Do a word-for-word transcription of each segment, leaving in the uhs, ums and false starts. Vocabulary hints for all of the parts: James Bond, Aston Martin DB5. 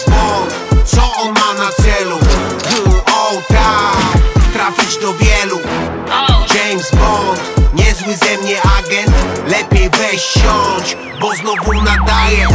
James Bond, co on ma na celu? O tak, trafić do wielu. James Bond, niezły ze mnie agent, lepiej weź siądź, bo znowu nadaję.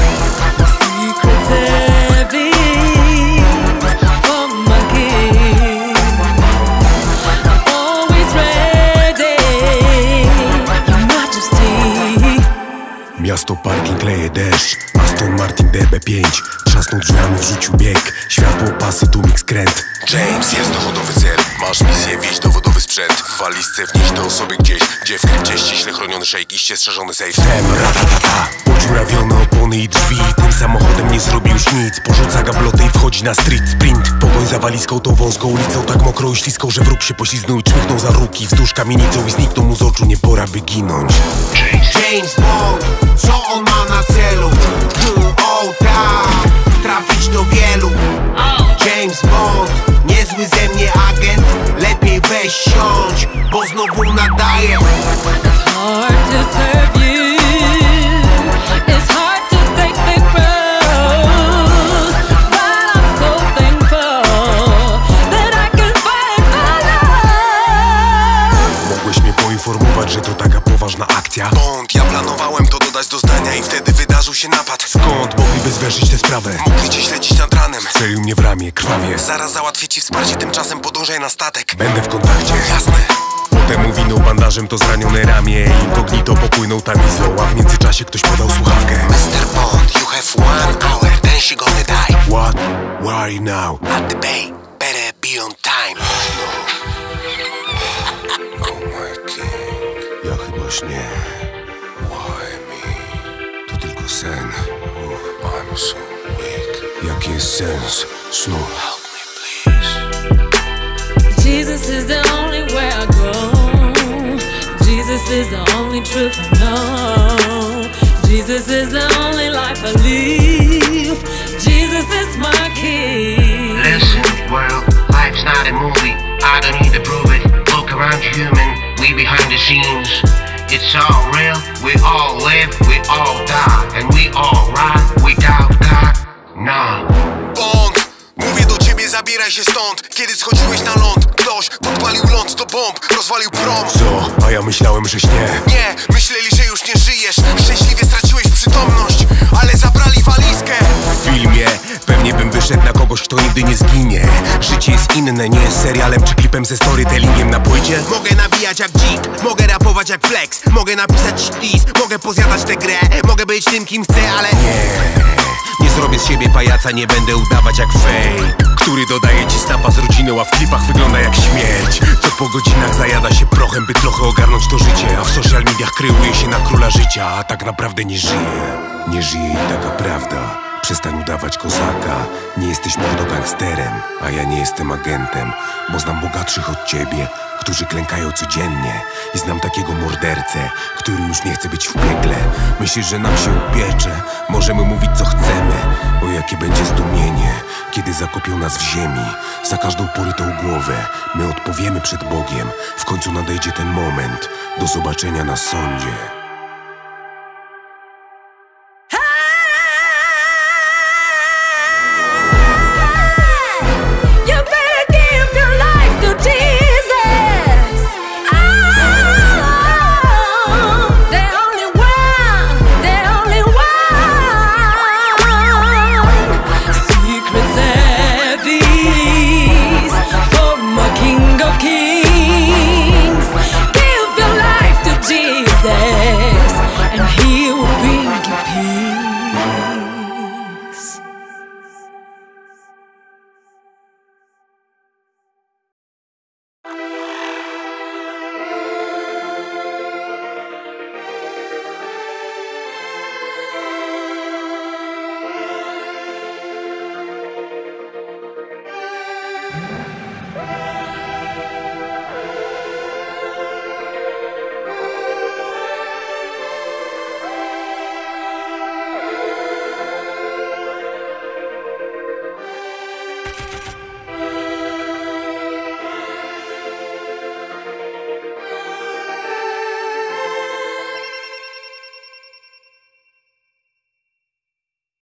Miasto, parking, leje deszcz, Aston Martin D B pięć. Trzasnął drzwiami, wrzucił bieg, światło, pasy, tłumik, skręt. James, jest dowodowy cel, masz misję, wieź dowodowy sprzęt. W walizce wnieść do osoby gdzieś, gdzie w krypcie ściśle chroniony szejk, iście strzeżony sejf. Tem, ratatata, podziurawione opony i drzwi. Tym samochodem nie zrobi już nic, porzuca gablotę i wchodzi na street sprint. Pogoń za walizką tą wąską ulicą, tak mokrą i śliską, że wróg się poślizgnął i czmychnął za ruki. Wzdłuż kamienicą i zniknął mu z oczu, nie pora by ginąć. James Bond, co on ma na celu? O tak, trafić do wielu. James Bond, niezły ze mnie agent, lepiej weź siądź, bo znowu nadaję. Mogłeś mnie poinformować, że to taka poważna akcja. Bond, ja planowałem to dodać do zdania i wtedy wydarzył się napad. Skąd mogliby zwierzyć tę sprawę? Mogli cię śledzić nad ranem. Strzelił mnie w ramię, krwawie. Zaraz załatwię ci wsparcie, tymczasem podążaj na statek. Będę w kontakcie. Jasne. Temu winą bandażem to zranione ramię, inkognito popłynął tamizą, a w międzyczasie ktoś podał słuchawkę. mister Bond, you have one hour, then she gonna die. What? Why now? At the bay, better be on time. Oh my king. Ja chyba śnię. Why me? To tylko sen. Oh, I'm so weak. Jaki jest sens snu? Help me please. Jesus is the only way I go. Jesus is the only truth I know. Jesus is the only life I live. Jesus is my king. Listen, world, life's not a movie. I don't need to prove it. Look around, human, we behind the scenes. It's all real, we all live, we all die, and we all ride without God, nah. Bond, mówię do ciebie, zabieraj się stąd. Kiedy schodziłeś na ląd, ktoś podpalił ląd do bomb, rozwalił prom. Co? A ja myślałem, że śnie. Nie, myśleli, że już nie żyjesz. Szczęśliwie straciłeś przytomność, ale zabrali walizkę. W filmie pewnie bym wyszedł na kogoś, kto nigdy nie zginie. Życie jest inne, nie jest serialem czy klipem ze storytellingiem na płycie. Mogę nabijać jak dzik, mogę rapować jak flex, mogę napisać list, mogę pozjadać tę grę, mogę być tym, kim chcę, ale nie. Nie zrobię z siebie pajaca, nie będę udawać jak fake, który dodaje ci snapa z rodziną, a w klipach wygląda jak śmierć. Co po godzinach zajada się prochem, by trochę ogarnąć to życie, a w social mediach kreuje się na króla życia, a tak naprawdę nie żyje. Nie żyje i taka prawda. Przestań udawać kozaka. Nie jesteś mordo-gangsterem, a ja nie jestem agentem, bo znam bogatszych od ciebie, którzy klękają codziennie. I znam takiego mordercę, który już nie chce być w piekle. Myślisz, że nam się upiecze? Możemy mówić, co chcemy. O jakie będzie zdumienie, kiedy zakopią nas w ziemi, za każdą porytą głowę. My odpowiemy przed Bogiem. W końcu nadejdzie ten moment. Do zobaczenia na sądzie.